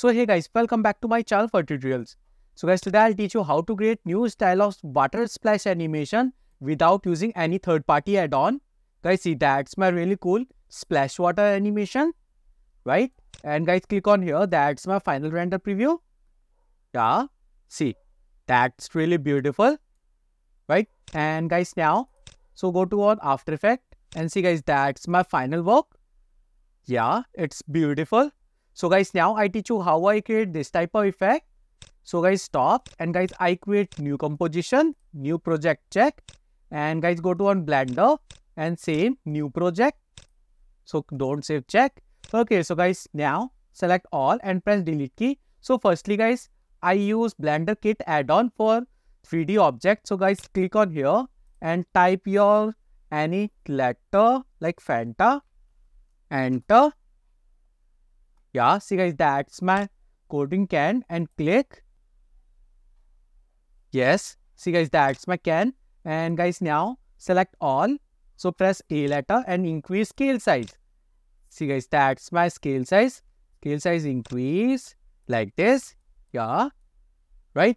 So hey guys, welcome back to my channel for tutorials. So guys, today I'll teach you how to create new style of water splash animation without using any third party add-on. Guys, see, that's my really cool splash water animation, right? And guys, click on here, that's my final render preview. Yeah, see, that's really beautiful, right? And guys, now, so go to on After Effects and see guys, that's my final work. Yeah, it's beautiful. So guys, now I teach you how I create this type of effect. So guys, stop and guys, I create new composition, new project check, and guys, go to on Blender and save new project. So don't save check. Okay, so guys, now select all and press delete key. So firstly guys, I use BlenderKit add-on for 3D object. So guys, click on here and type your any letter like Fanta, enter. Yeah, see guys, that's my coding can and click. Yes, see guys, that's my can. And guys, now select all. So press A letter and increase scale size. See guys, that's my scale size. Scale size increase like this. Yeah, right.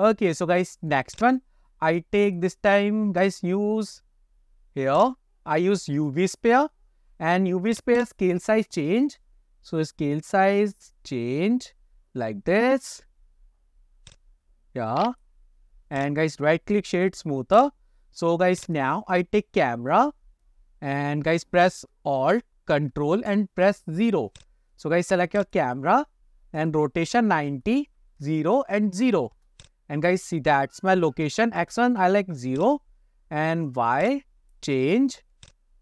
Okay, so guys, next one. I take this time guys, use here. I use UV sphere and UV sphere scale size change. So scale size change like this. Yeah. And guys, right click shade smoother. So guys, now I take camera and guys, press Alt, Control and press 0. So guys, select your camera and rotation 90, 0 and 0. And guys, see, that's my location. X1 I like 0 and Y change.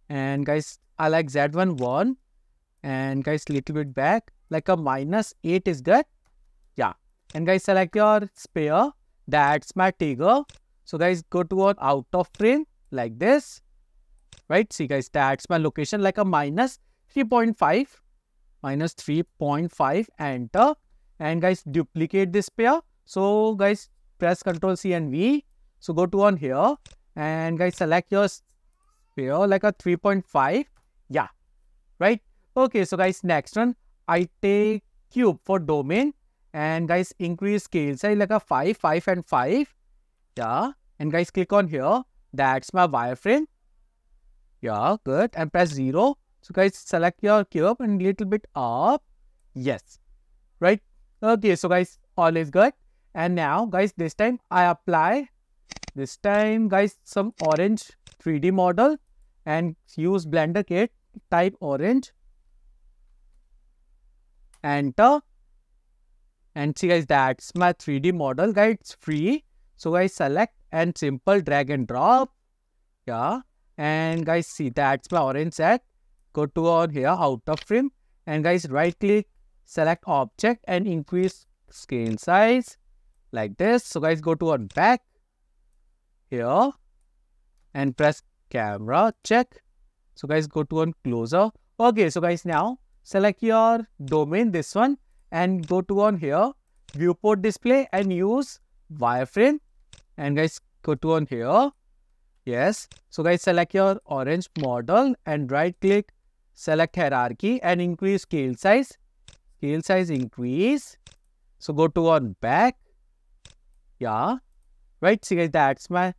And guys, I like Z1 1. And guys, little bit back, like a -8 is good. Yeah. And guys, select your sphere. That's my tiger. So guys, go to our out of frame like this. Right. See guys, that's my location, like a -3.5. -3.5. Enter. And guys, duplicate this sphere. So guys, press Ctrl+C and V. So go to on here. And guys, select your sphere like a 3.5. Yeah. Right. Okay, so guys, next one, I take cube for domain and guys, increase scale size like a 5, 5 and 5. Yeah, and guys, click on here, that's my wireframe. Yeah, good, and press 0. So guys, select your cube and little bit up. Yes, right? Okay, so guys, all is good. And now guys, this time I apply, this time guys, some orange 3D model and use BlenderKit, type orange. Enter. And see guys, that's my 3D model. Guys, it's free. So guys, select and simple drag and drop. Yeah. And guys, see, that's my orange set. Go to on here, out of frame. And guys, right click, select object and increase scale size like this. So guys, go to on back here and press camera check. So guys, go to on closer. Okay, so guys, now select your domain, this one, and go to on here, viewport display and use wireframe. And guys, go to on here. Yes. So guys, select your orange model and right click, select hierarchy and increase scale size. Scale size increase. So go to on back. Yeah. Right. See guys, that's my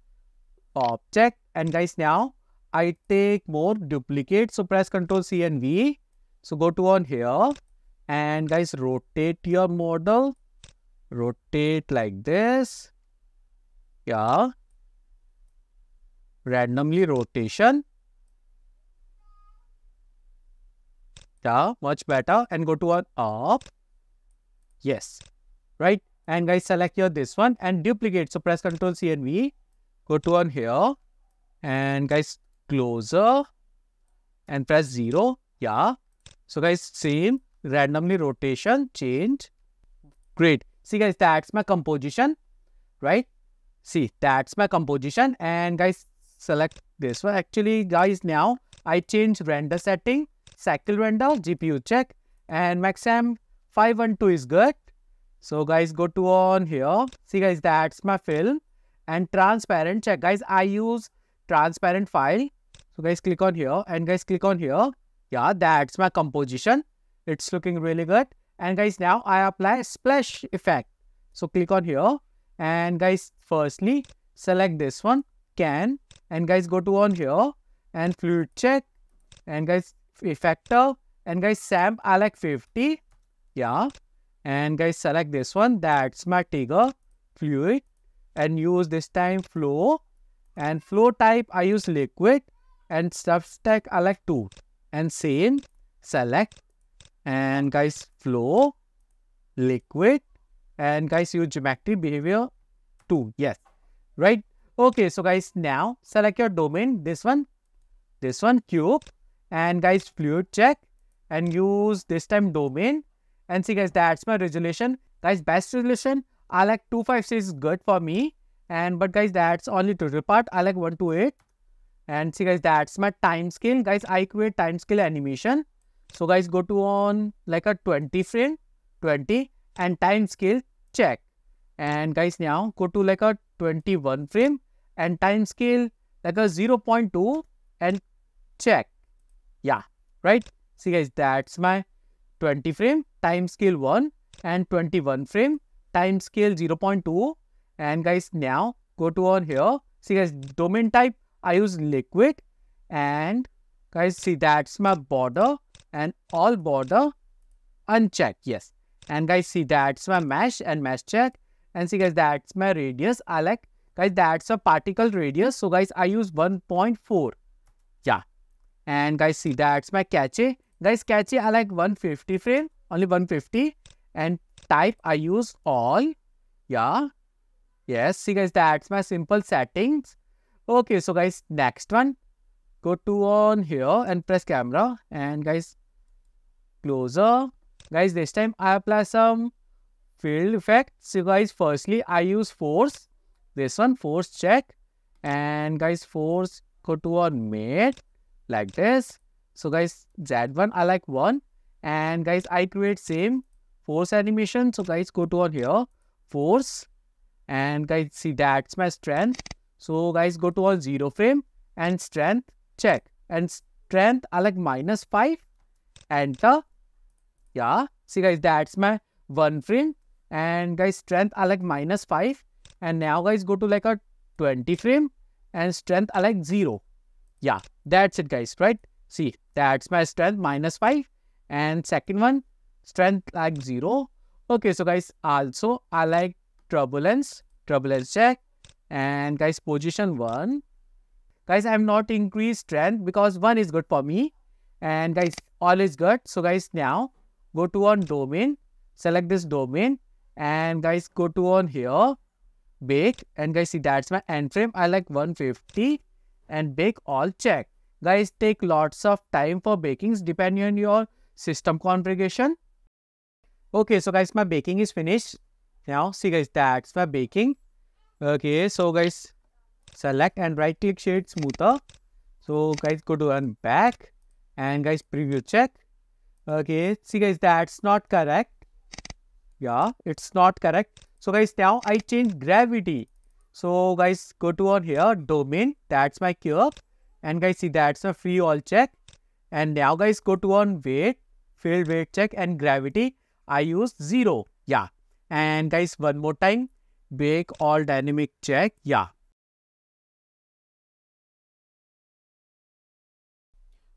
object. And guys, now I take more duplicate. So press Ctrl+C and V. So go to on here and guys, rotate your model, rotate like this. Yeah. Randomly rotation. Yeah, much better. And go to on up. Yes. Right. And guys, select your this one and duplicate. So press Ctrl+C and V. Go to on here and guys, closer and press 0. Yeah. So guys, same, randomly rotation, change. Great. See guys, that's my composition, right? See, that's my composition. And guys, select this one. Actually guys, now I change render setting, cycle render, GPU check, and maximum 512 is good. So guys, go to on here. See guys, that's my film and transparent check. Guys, I use transparent file. So guys, click on here and guys, click on here. Yeah, that's my composition. It's looking really good. And guys, now I apply splash effect. So click on here and guys, firstly select this one, can, and guys go to on here and fluid check and guys effector and guys SAM I like 50. Yeah. And guys select this one, that's my trigger fluid, and use this time flow, and flow type I use liquid, and substack I like 2, and same select and guys flow liquid and guys use geometric behavior 2. Yes, right. Okay, so guys now select your domain, this one cube, and guys fluid check and use this time domain. And see guys, that's my resolution. Guys, best resolution I like 256 is good for me, and but guys that's only total part, I like 128. And see guys, that's my time scale. Guys, I create time scale animation. So guys go to on like a 20 frame, 20, and time scale check. And guys now go to like a 21 frame and time scale like a 0.2 and check. Yeah, right. See guys, that's my 20 frame time scale 1 and 21 frame time scale 0.2. And guys now go to on here. See guys, domain type I use liquid, and guys see that's my border and all border unchecked. Yes, and guys see that's my mesh and mesh check. And see guys, that's my radius I like, guys that's a particle radius, so guys I use 1.4. Yeah, and guys see that's my cache. Guys cache I like 150 frame, only 150, and type I use all. Yeah, yes, see guys that's my simple settings. Okay, so guys next one, go to on here and press camera and guys closer. Guys this time I apply some field effect. So guys firstly I use force, this one force check, and guys force go to on mate like this. So guys Z1 I like 1, and guys I create same force animation. So guys go to on here force, and guys see that's my strength. So guys go to on 0 frame and strength check, and strength I like -5, enter. Yeah, see guys that's my 1 frame, and guys strength I like -5. And now guys go to like a 20 frame and strength I like 0. Yeah, that's it guys, right? See that's my strength -5, and second one strength like 0. Okay, so guys also I like turbulence check, and guys position 1. Guys I am not increased strength because 1 is good for me, and guys all is good. So guys now go to on domain, select this domain, and guys go to on here bake, and guys see that's my end frame I like 150, and bake all check. Guys take lots of time for bakings depending on your system configuration. Okay, so guys my baking is finished. Now see guys, that's my baking. Okay, so guys select and right click shade smoother. So guys go to and back, and guys preview check. Okay, see guys that's not correct. Yeah, it's not correct. So guys now I change gravity. So guys go to on here domain, that's my curve, and guys see that's a free all check. And now guys go to on weight, field weight check, and gravity I use 0. Yeah, and guys one more time bake all dynamic check. Yeah.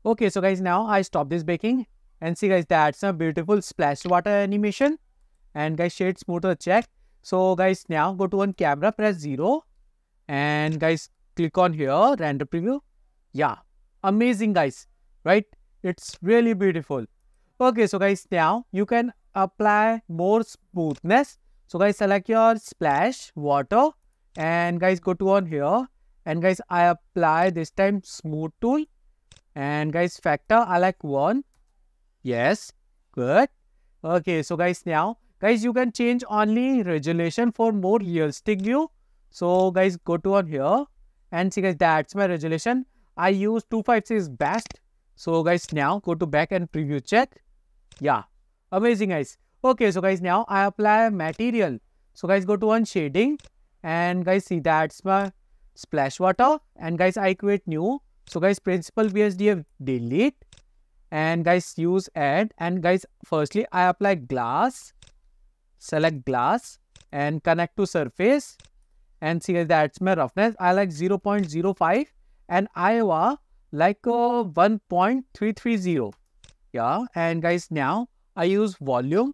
Okay, so guys now I stop this baking, and see guys that's a beautiful splash water animation. And guys shade smoother check. So guys now go to on camera, press 0, and guys click on here render preview. Yeah, amazing guys, right? It's really beautiful. Okay, so guys now you can apply more smoothness. So guys select your splash water, and guys go to on here, and guys I apply this time smooth tool, and guys factor I like 1. Yes, good. Okay, so guys now guys you can change only resolution for more realistic view. So guys go to on here, and see guys that's my resolution I use 256 best. So guys now go to back and preview check. Yeah, amazing guys. Okay, so guys now I apply material. So guys go to on shading, and guys see that's my splash water, and guys I create new. So guys principal BSDF delete, and guys use add, and guys firstly I apply glass, select glass and connect to surface, and see guys that's my roughness. I like 0.05 and IOR like 1.330. Yeah, and guys now I use volume.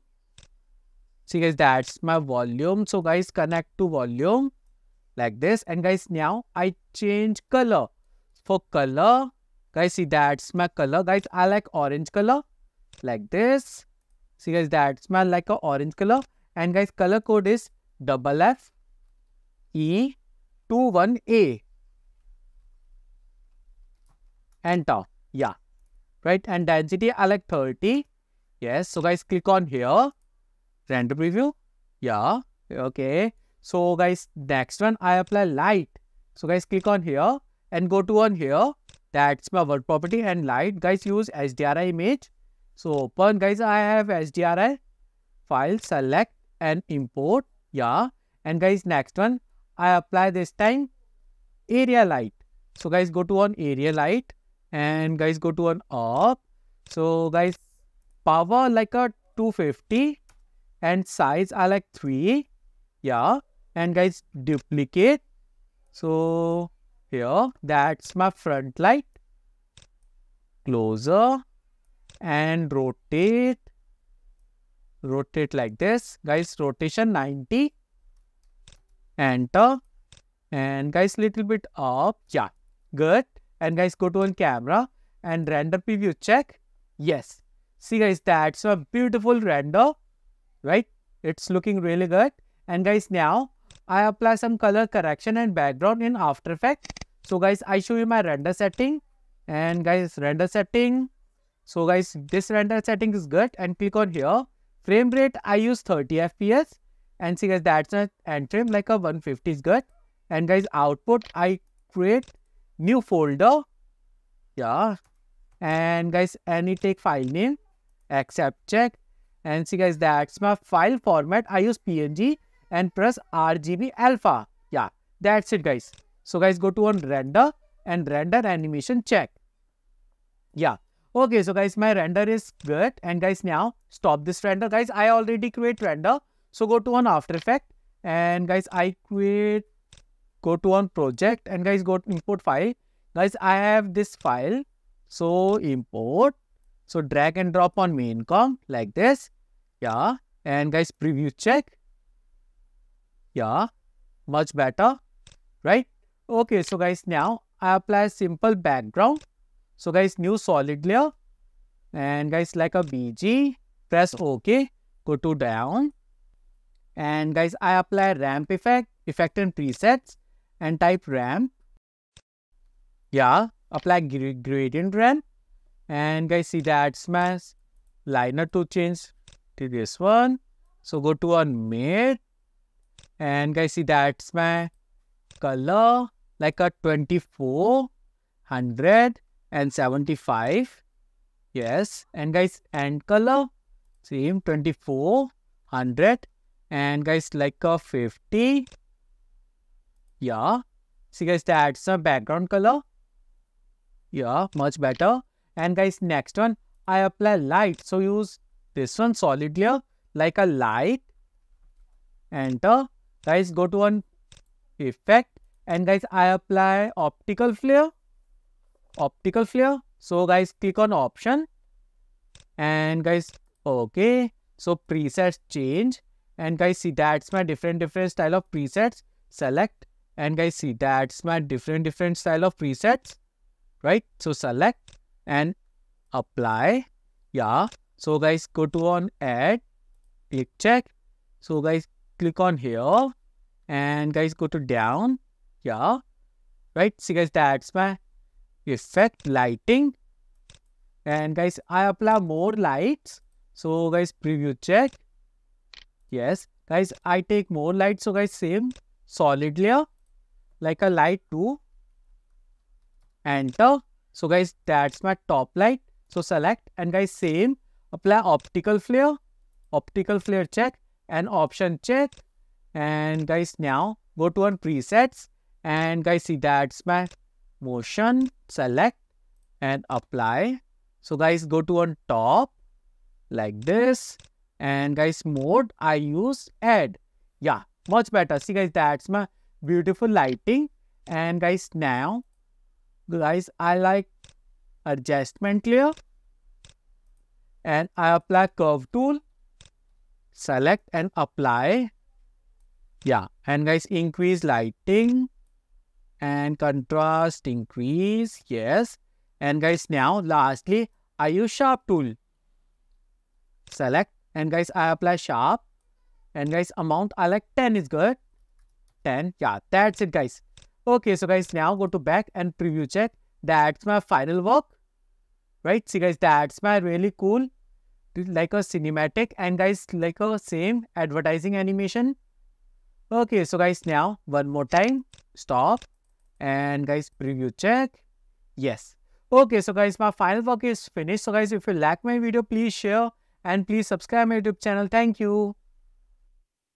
See guys that's my volume. So guys connect to volume like this, and guys now I change color. For color, guys see that's my color. Guys I like orange color like this. See guys that's my like a orange color, and guys color code is FFE21A. Enter. Yeah, right. And density I like 30. Yes. So guys click on here. Render preview. Yeah. Okay. So guys next one I apply light. So guys click on here and go to on here. That's my word property and light. Guys use HDRI image. So open guys, I have HDRI file, select and import. Yeah. And guys next one I apply this time area light. So guys go to on area light and guys go to on up. So guys power like a 250 and size I like 3. Yeah, and guys duplicate. So here that's my front light, closer and rotate like this. Guys rotation 90, enter, and guys little bit up. Yeah, good. And guys go to on camera and render preview, check. Yes, see guys that's a beautiful render, right? It's looking really good. And guys now I apply some color correction and background in After Effects. So guys I show you my render setting, and guys render setting. So guys this render setting is good, and click on here. Frame rate I use 30 fps, and see guys that's an end frame like a 150 is good. And guys output I create new folder. Yeah, and guys any take file name, accept, check. And see guys that's my file format. I use PNG and press RGB alpha. Yeah, that's it guys. So guys go to on render and render animation, check. Yeah, okay. So guys my render is good, and guys now stop this render. Guys I already create render, so go to on After Effects, and guys I create, go to on project, and guys go to import file. Guys I have this file, so import. So drag and drop on main com like this. Yeah, and guys preview, check. Yeah, much better, right? Okay, so guys now I apply simple background. So guys new solid layer, and guys like a BG, press OK, go to down. And guys I apply ramp effect and presets, and type ramp. Yeah, apply gradient ramp. And guys see that's my liner to change to this one. So go to on mid, and guys see that's my color like a 2475. Yes, and guys and color same 2400, and guys like a 50. Yeah, see guys that's my background color. Yeah, much better. And guys next one I apply light, so use this one solid layer like a light, enter. Guys go to one effect, and guys I apply optical flare. So guys click on option, and guys okay. So presets change, and guys see that's my different style of presets, select. And guys see that's my different style of presets, right? So select and apply. Yeah, so guys go to on add, click, check. So guys click on here, and guys go to down. Yeah, right. See guys that's my effect lighting, and guys I apply more lights. So guys preview, check. Yes, guys I take more light. So guys same solid layer like a light 2, enter. So guys that's my top light, so select, and guys same apply optical flare, check, and option, check. And guys now go to on presets, and guys see that's my motion, select and apply. So guys, go to on top like this, and guys, mode I use add. Yeah, much better. See guys, that's my beautiful lighting. And guys, now guys, I like adjustment layer, and I apply curve tool, select and apply. Yeah, and guys, increase lighting and contrast increase. Yes, and guys, now lastly I use sharp tool, select, and guys, I apply sharp, and guys, amount I like 10 is good, 10. Yeah, that's it guys. Okay, so guys, now go to back and preview check. That's my final work, right? See guys, that's my really cool, like a cinematic, and guys, like a same advertising animation. Okay, so guys, now one more time, stop, and guys, preview check. Yes. Okay, so guys, my final work is finished. So guys, if you like my video, please share and please subscribe my YouTube channel. Thank you.